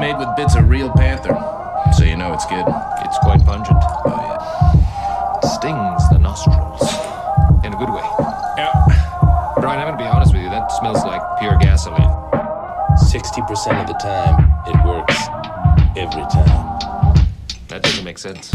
made with bits of real panther, so you know it's good. It's quite pungent. Oh, yeah. It stings the nostrils. In a good way. Yeah. Brian, I'm gonna be honest with you, that smells like pure gasoline. 60% of the time, it works. Every time. That doesn't make sense.